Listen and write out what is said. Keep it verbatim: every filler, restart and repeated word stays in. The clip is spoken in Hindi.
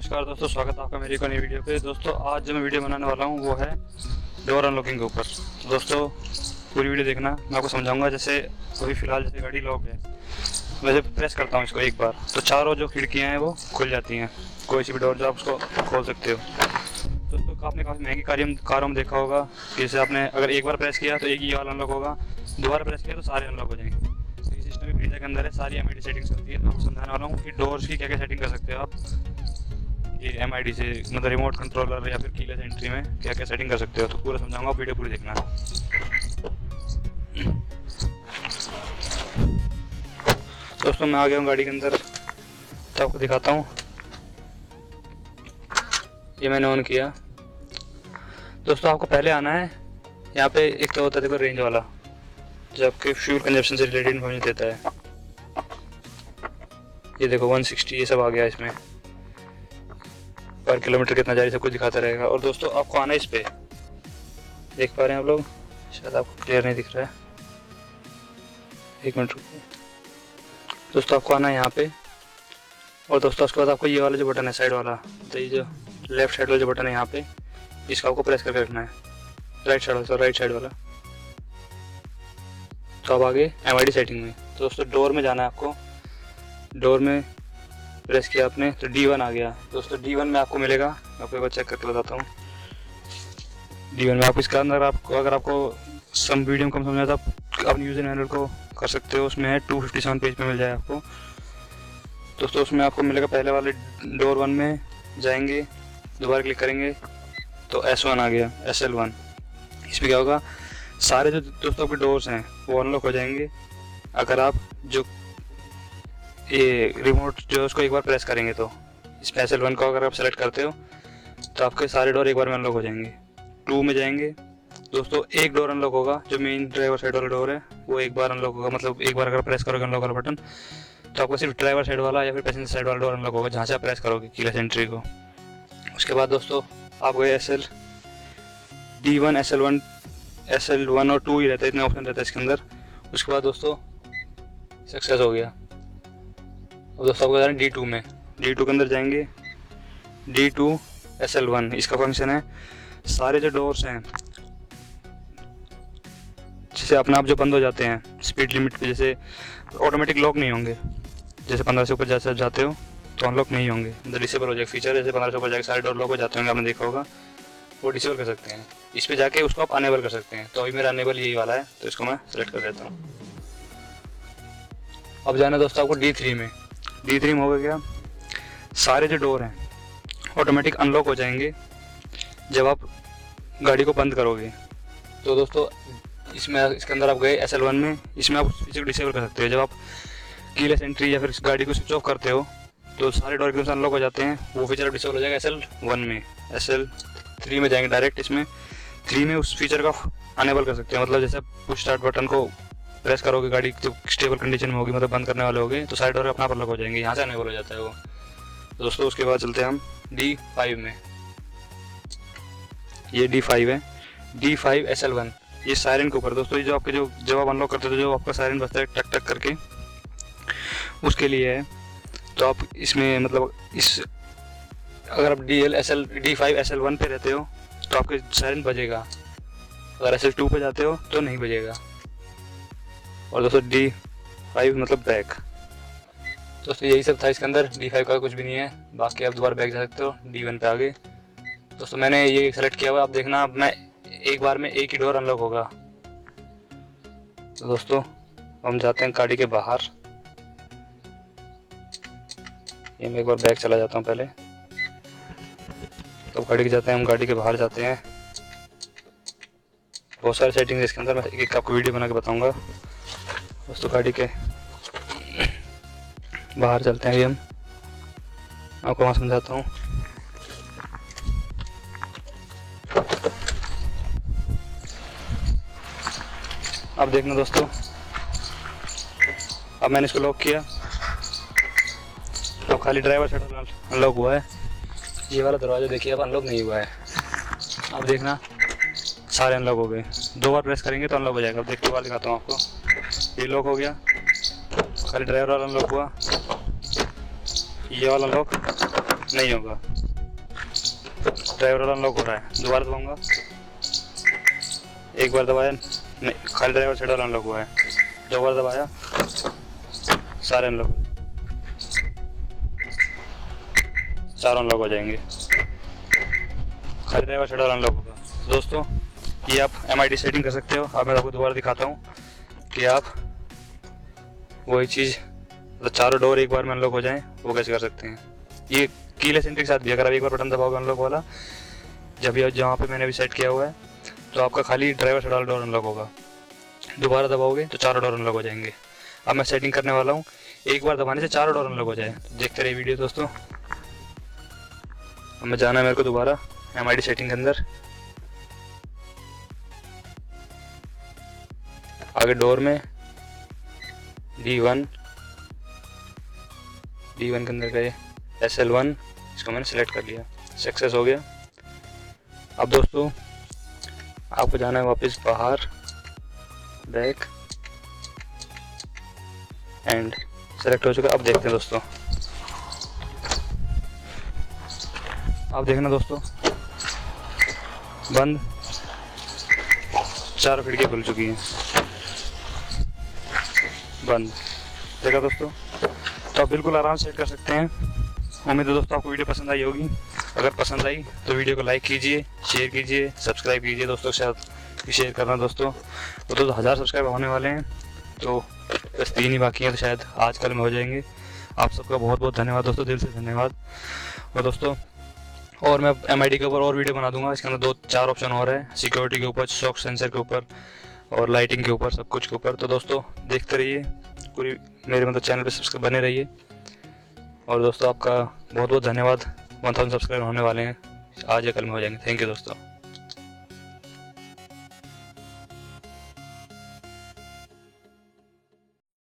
नमस्कार दोस्तों, स्वागत है आपका मेरी एक नई वीडियो पे। दोस्तों आज जो मैं वीडियो बनाने वाला हूँ वो है डोर अनलॉकिंग के ऊपर। दोस्तों पूरी वीडियो देखना, मैं आपको समझाऊंगा। जैसे अभी फिलहाल जैसे गाड़ी लॉक है, वैसे प्रेस करता हूँ इसको एक बार तो चारों जो खिड़कियाँ हैं वो खुल जाती हैं। कोई सी भी डोर जो आप उसको खोल सकते हो। दोस्तों आपने काफ़ी महंगी कार्य कारों में देखा होगा कि जैसे आपने अगर एक बार प्रेस किया तो एक ही वाला अनलॉक होगा, दोबारा प्रेस किया तो सारे अनलॉक हो जाएंगे। तो इस सिस्टम में के अंदर है सारी एम आई डी सेटिंग्स होती है। मैं आपको समझाने वाला हूँ कि डोर्स की क्या क्या सेटिंग कर सकते हो आप एम आई डी से, मतलब रिमोट कंट्रोलर या फिर कीलेस एंट्री में क्या क्या सेटिंग कर सकते हो। तो पूरा समझाऊंगा, वीडियो पूरी देखना। दोस्तों मैं आ गया हूँ गाड़ी के अंदर, तो आपको दिखाता हूँ। ये मैंने ऑन किया। दोस्तों आपको पहले आना है यहाँ पे, एक तो होता है देखो रेंज वाला जो आपके फ्यूल कंजप्शन से रिलेटेड इन्फॉर्मेशन देता है। ये देखो एक सौ साठ ये सब आ गया, इसमें पर किलोमीटर कितना जा रही सब कुछ दिखाता रहेगा। और दोस्तों आपको आना इस पे, देख पा रहे हैं आप लोग, शायद आपको क्लियर नहीं दिख रहा है, एक मिनट रुको। दोस्तों आपको आना है यहाँ पे। और दोस्तों उसके बाद आपको ये वाला जो बटन है साइड वाला, तो ये जो लेफ्ट साइड वाला जो बटन है यहाँ पे, इसका आपको प्रेस करके रखना है। राइट साइड वाला, राइट साइड वाला। तो आप आगे एम आई डी सेटिंग में, तो दोस्तों डोर में जाना है आपको। डोर में प्रेस किया आपने तो डी वन आ गया। दोस्तों डी वन में आपको मिलेगा, आपको एक बार चेक करके बताता हूँ। डी वन में आप इसका अंदर आपको, अगर आपको सम वीडियो में कम समझ आता है आप यूजर मैनुअल को कर सकते हो, उसमें है दो सौ सत्तावन पेज पे मिल जाएगा आपको। दोस्तों उसमें आपको मिलेगा पहले वाले डोर वन में जाएंगे, दोबारा क्लिक करेंगे तो एस वन आ गया, एस एल वन। इसमें क्या होगा, सारे जो दोस्तों आपके डोर्स हैं वो अनलॉक हो जाएंगे अगर आप जो ये रिमोट जो उसको एक बार प्रेस करेंगे। तो इस एस एल वन को अगर आप सेलेक्ट करते हो तो आपके सारे डोर एक बार में अनलॉक हो जाएंगे। टू में जाएंगे दोस्तों, एक डोर अनलॉक होगा जो मेन ड्राइवर साइड वाला डोर है, वो एक बार अनलॉक होगा। मतलब एक बार अगर प्रेस करोगे अनलॉक वाला बटन तो आपको सिर्फ ड्राइवर साइड वाला या फिर पैसेंजर साइड वाला डोर अनलॉक होगा जहाँ से आप प्रेस करोगे कीलेस एंट्री को। उसके बाद दोस्तों आप गए S L D one S L one S L one और टू ही रहता है, इतने ऑप्शन रहता है इसके अंदर। उसके बाद दोस्तों सक्सेस हो गया। और दोस्तों आपको जाना है डी टू में, डी टू के अंदर जाएंगे। D two S L one इसका फंक्शन है सारे जो डोर्स हैं जैसे अपने आप जो बंद हो जाते हैं स्पीड लिमिट पे, जैसे ऑटोमेटिक लॉक नहीं होंगे। जैसे पंद्रह से ऊपर जैसे आप जाते हो तो अनलॉक नहीं होंगे, मतलब डिसेबल हो जाएगा फीचर। जैसे पंद्रह से ऊपर जाके सारे डोर लॉक हो जाते होंगे, आपने देखा होगा, वो डिसेबल कर सकते हैं। इस पर जाके उसको आप अनेबल कर सकते हैं। तो अभी मेरा अनेबल यही वाला है, तो इसको मैं सेलेक्ट कर देता हूँ। अब जाना दोस्तों आपको डी थ्री में। डी थ्री में हो गया, सारे जो डोर हैं ऑटोमेटिक अनलॉक हो जाएंगे जब आप गाड़ी को बंद करोगे। तो दोस्तों इसमें इसके अंदर आप गए एस एल वन में, इसमें आप फीचर को डिसेबल कर सकते हो। जब आप कीलेस एंट्री या फिर गाड़ी को स्विच ऑफ करते हो तो सारे डोर एकदम से अनलॉक हो जाते हैं, वो फीचर डिसेबल हो जाएगा एस एल वन में। एस एल थ्री में जाएंगे डायरेक्ट, इसमें थ्री में उस फीचर का अनेबल कर सकते हैं। मतलब जैसे पुश स्टार्ट बटन को प्रेस करोगे गाड़ी जब स्टेबल कंडीशन में होगी, मतलब बंद करने वाले होगे, तो साइड डोर अपना पर लॉक हो जाएंगे, यहाँ से अनेबल हो जाता है वो। दोस्तों उसके बाद चलते हैं हम डी फाइव में। ये डी फाइव है, D five S L one. ये सायरन के ऊपर दोस्तों, ये जो आपके जो जब आप अनलॉक करते हो जो आपका सायरन बजता है टक टक करके, उसके लिए है। तो आप इसमें मतलब इस अगर आप D L S L D five S L one पे रहते हो तो आपके सायरन बजेगा, अगर एस एल टू पे जाते हो तो नहीं बजेगा। और दोस्तों डी फाइव मतलब बैक। दोस्तों यही सब था इसके अंदर, डी फाइव का कुछ भी नहीं है। बाकी आप दोबारा बैक जा सकते हो डी वन पे आगे। दोस्तों मैंने ये सेलेक्ट किया हुआ, आप देखना अब मैं एक बार में एक ही डोर अनलॉक होगा। तो दोस्तों हम जाते हैं गाड़ी के बाहर। ये मैं एक बार बैक चला जाता हूँ पहले, तो गाड़ी के जाते हैं हम, गाड़ी के बाहर जाते हैं। बहुत सारे सेटिंग्स इसके अंदर, मैं एक एक आपको वीडियो बना के बताऊँगा। दोस्तों गाड़ी के बाहर चलते हैं, अभी हम आपको वहाँ समझाता हूँ। अब देखना दोस्तों, अब मैंने इसको लॉक किया तो खाली ड्राइवर साइड अनलॉक हुआ है। ये वाला दरवाज़ा देखिए अब अनलॉक नहीं हुआ है। अब देखना सारे अनलॉक हो गए, दो बार प्रेस करेंगे तो अनलॉक हो जाएगा। अब देखते बार दिखाता हूँ आपको, ये लॉक हो गया, खाली ड्राइवर वाला अनलॉक हुआ, ये वाला अनलॉक नहीं होगा। ड्राइवर अनलॉक हो रहा है, दोबारा दबाऊंगा, एक बार दबाया नहीं, खाली ड्राइवर साइड वाला अनलॉक हुआ है, दो बार दबाया सारे अनलॉक, चार अनलॉक हो जाएंगे, खाली ड्राइवर साइड वाला अनलॉक होगा। दोस्तों ये आप एम आई डी सेटिंग कर सकते हो। अब मैं आपको दोबारा दिखाता हूँ कि आप वही चीज़ तो चारों डोर एक बार में अनलॉक हो जाए वो कैसे कर सकते हैं। ये कीलेस एंट्री के साथ भी अगर आप एक बार बटन दबाओगे अनलॉक वाला, जब ये जहाँ पे मैंने भी सेट किया हुआ है, तो आपका खाली ड्राइवर साइड वाला डोर अनलॉक होगा, दोबारा दबाओगे तो चारों डोर अनलॉक हो जाएंगे। अब मैं सेटिंग करने वाला हूँ, एक बार दबाने से चारों डोर अनलॉक हो जाए। देखते रहिए वीडियो दोस्तों। अब मैं जाना है मेरे को दोबारा एम आई डी सेटिंग के अंदर, आगे डोर में डी वन डी वन के अंदर गए, एस एल वन, इसको मैंने सेलेक्ट कर लिया, सक्सेस हो गया। अब दोस्तों आपको जाना है वापस बाहर, बैक एंड सेलेक्ट हो चुका है। अब देखते हैं दोस्तों, अब देखना दोस्तों बंद, चार खिड़कियाँ खुल चुकी हैं, बंद, देखा दोस्तों। तो आप बिल्कुल आराम से सेट कर सकते हैं। उम्मीद है दोस्तों आपको वीडियो पसंद आई होगी। अगर पसंद आई तो वीडियो को लाइक कीजिए, शेयर कीजिए, सब्सक्राइब कीजिए दोस्तों के साथ, शेयर करना दोस्तों। वो तो हज़ार सब्सक्राइब होने वाले हैं, तो बस तीन ही बाकी हैं, तो शायद आज कल में हो जाएंगे। आप सबका बहुत बहुत धन्यवाद दोस्तों, दिल से धन्यवाद। और दोस्तों और मैं एम आई डी के ऊपर और वीडियो बना दूंगा, इसके अंदर दो चार ऑप्शन और है, सिक्योरिटी के ऊपर, शॉक सेंसर के ऊपर और लाइटिंग के ऊपर, सब कुछ के ऊपर। तो दोस्तों देखते रहिए पूरी मेरे मतलब चैनल पे, सब्सक्राइब बने रहिए। और दोस्तों आपका बहुत बहुत धन्यवाद, वन थाउजेंड सब्सक्राइब होने वाले हैं, आज या कल में हो जाएंगे। थैंक यू दोस्तों।